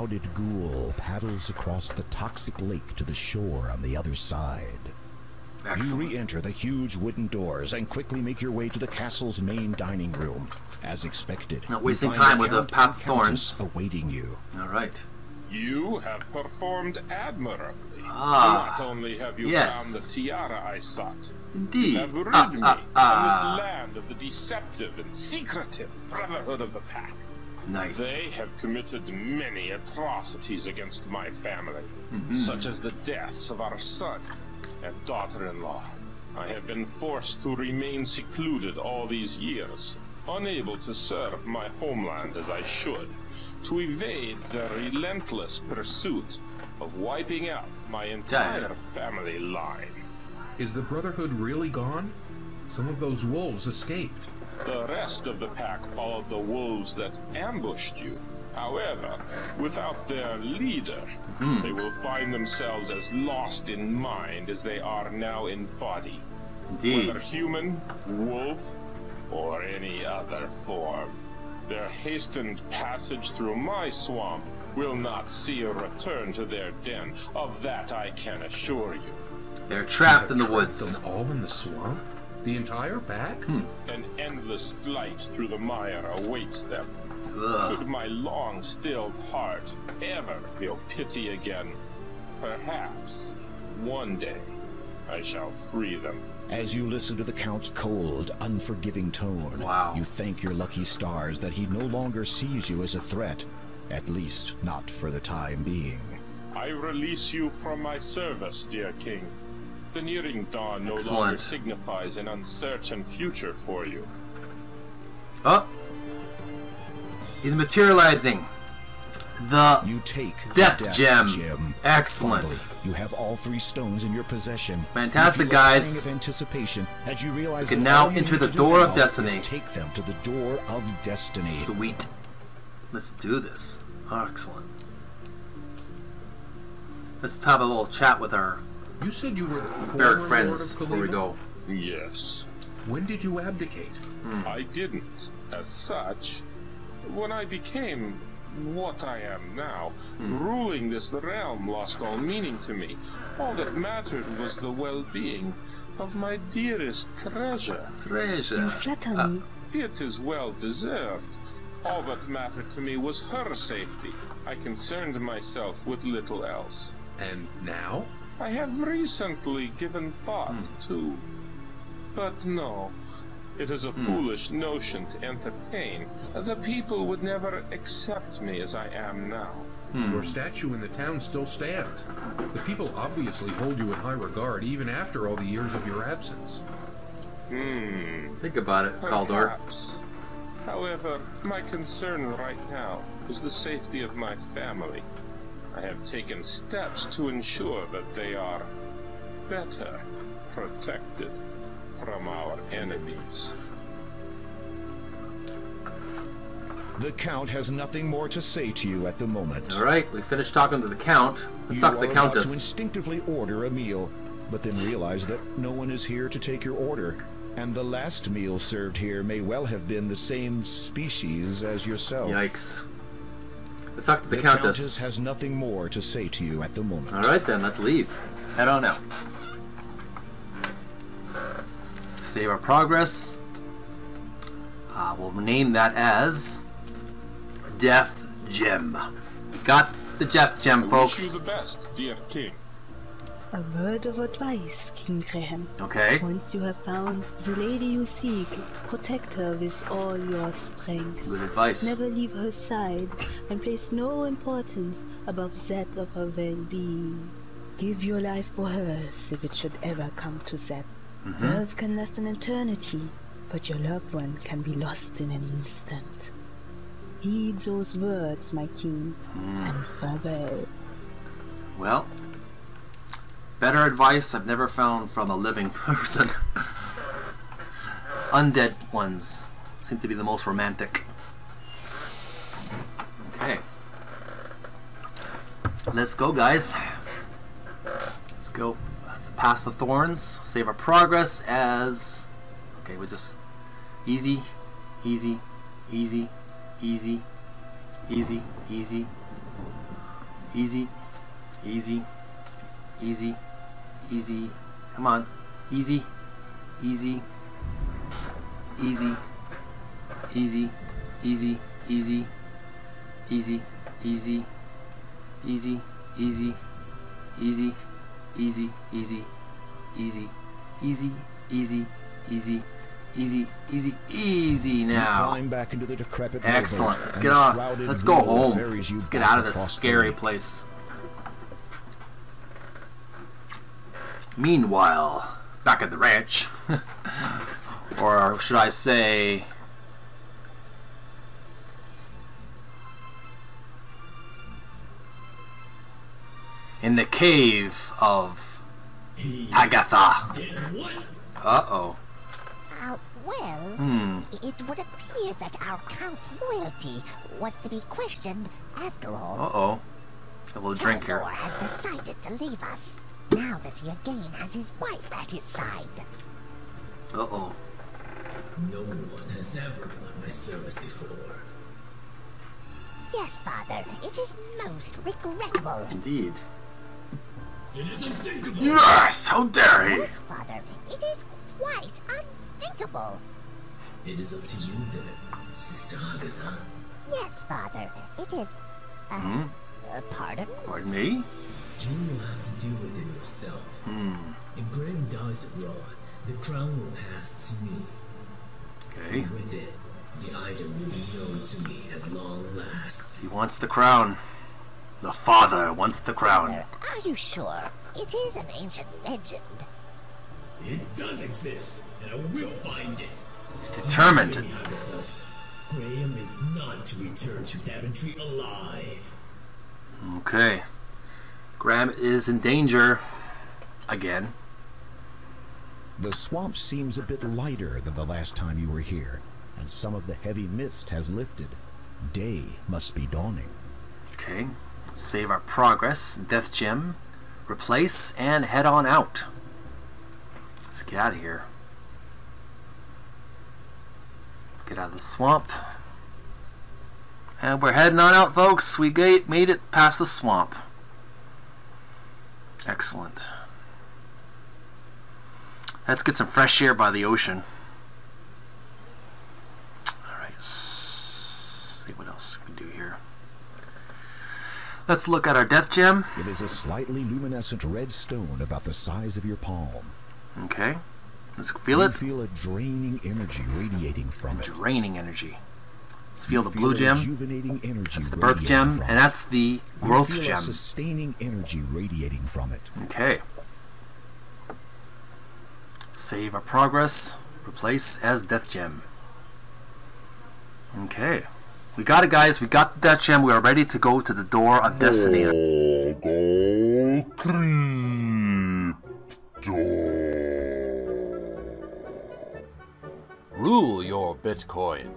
shrouded ghoul paddles across the toxic lake to the shore on the other side. Excellent. You re-enter the huge wooden doors and quickly make your way to the castle's main dining room. As expected, not wasting time with a path of thorns awaiting you. All right. You have performed admirably. Ah, not only have you found the tiara I sought, indeed, you have rid me from this land of the deceptive and secretive Brotherhood of the Pack. Nice. They have committed many atrocities against my family, such as the deaths of our son and daughter-in-law. I have been forced to remain secluded all these years, unable to serve my homeland as I should, to evade the relentless pursuit of wiping out my entire family line. Is the Brotherhood really gone? Some of those wolves escaped. The rest of the pack followed the wolves that ambushed you. However, without their leader, they will find themselves as lost in mind as they are now in body. Indeed. Whether human, wolf, or any other form, their hastened passage through my swamp will not see a return to their den. Of that I can assure you. They're trapped in the woods. All in the swamp? The entire pack? An endless flight through the mire awaits them. Ugh. Could my long-stilled heart ever feel pity again? Perhaps one day I shall free them. As you listen to the Count's cold, unforgiving tone, you thank your lucky stars that he no longer sees you as a threat, at least not for the time being. I release you from my service, dear King. The nearing dawn no longer signifies an uncertain future for you. Oh! He's materializing. The Death Gem. Excellent. You have all three stones in your possession. Fantastic, guys. Anticipation, as you realize, you can now enter the Door of Destiny. Take them to the Door of Destiny. Sweet. Let's do this. Oh, excellent. Let's have a little chat with our buried friends before we go. Yes. When did you abdicate? I didn't. As such, when I became what I am now, ruling this realm lost all meaning to me. All that mattered was the well-being of my dearest treasure. You flatter me. It is well-deserved. All that mattered to me was her safety. I concerned myself with little else. And now? I have recently given thought to... But no. It is a foolish notion to entertain. The people would never accept me as I am now. Your statue in the town still stands. The people obviously hold you in high regard even after all the years of your absence. Think about it, Kaldor. However, my concern right now is the safety of my family. I have taken steps to ensure that they are better protected from our enemies. The Count has nothing more to say to you at the moment. All right, we finished talking to the Count. Let's talk to the Countess. You instinctively order a meal, but then realize that no one is here to take your order, and the last meal served here may well have been the same species as yourself. Yikes. Let's talk to the Countess. The Countess has nothing more to say to you at the moment. All right, then, let's leave. Let's head on out. Save our progress. We'll name that as Death Gem. We got the Death Gem, folks. Wish you the best, dear King. A word of advice, King Graham. Okay. Once you have found the lady you seek, protect her with all your strength. Good advice. Never leave her side and place no importance above that of her well-being. Give your life for hers if it should ever come to that. Love can last an eternity, but your loved one can be lost in an instant. Heed those words, my king, and farewell. Well, better advice I've never found from a living person. Undead ones seem to be the most romantic. Okay. Let's go, guys. Let's go. Path of Thorns, save our progress as... Okay, we'll just... Easy, easy, easy, easy, easy, easy. Easy, easy, easy, easy. Come on, easy, easy, easy, easy, easy, easy, easy, easy, easy, easy, easy, easy, easy, easy, easy, easy, easy, easy, easy, easy. Now excellent. Let's get off. Let's go home. Let's get out of this scary place. Meanwhile, back at the ranch, or should I say in the cave of Agatha. Uh-oh. Well, it would appear that our Count's loyalty was to be questioned after all. Uh-oh. A little drink here. Theodore has decided to leave us, now that he again has his wife at his side. Uh-oh. No one has ever won my service before. Yes, Father, it is most regrettable. Indeed. It is unthinkable! Yes! How dare he! Yes, Father, it is quite unthinkable. It is up to you then, Sister Agatha. Yes, Father, it is... pardon? Pardon me? You will have to deal with it yourself. If Graham dies abroad, the crown will pass to me. Okay. And with it, the item will be known to me at long last. He wants the crown. The father wants the crown. Father, are you sure? It is an ancient legend. It does exist, and I will find it. He's determined. Graham is not to return to Daventry alive. Okay. Graham is in danger. Again. The swamp seems a bit lighter than the last time you were here, and some of the heavy mist has lifted. Day must be dawning. Okay. Save our progress. Death Gem. Replace and head on out. Let's get out of here. Get out of the swamp. And we're heading on out, folks. We made it past the swamp. Excellent. Let's get some fresh air by the ocean. Alright, see what else we can do here. Let's look at our Death Gem. It is a slightly luminescent red stone about the size of your palm. Okay, let's feel it. Feel a draining energy radiating from it. Draining energy. Let's feel the blue gem. That's the birth gem, and that's the growth gem. Sustaining energy radiating from it. Okay. Save our progress. Replace as Death Gem. Okay, we got it, guys. We got the Death Gem. We are ready to go to the Door of Destiny. Rule your Bitcoin.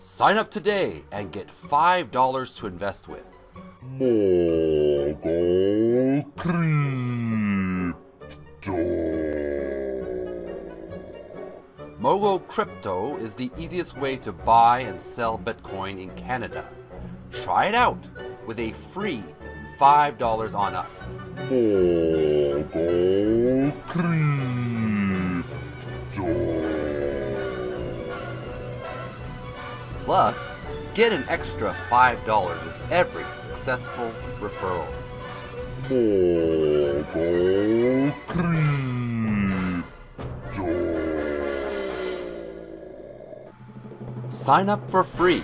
Sign up today and get $5 to invest with. MogoCrypto is the easiest way to buy and sell Bitcoin in Canada. Try it out with a free $5 on us. Plus, get an extra $5 with every successful referral. Sign up for free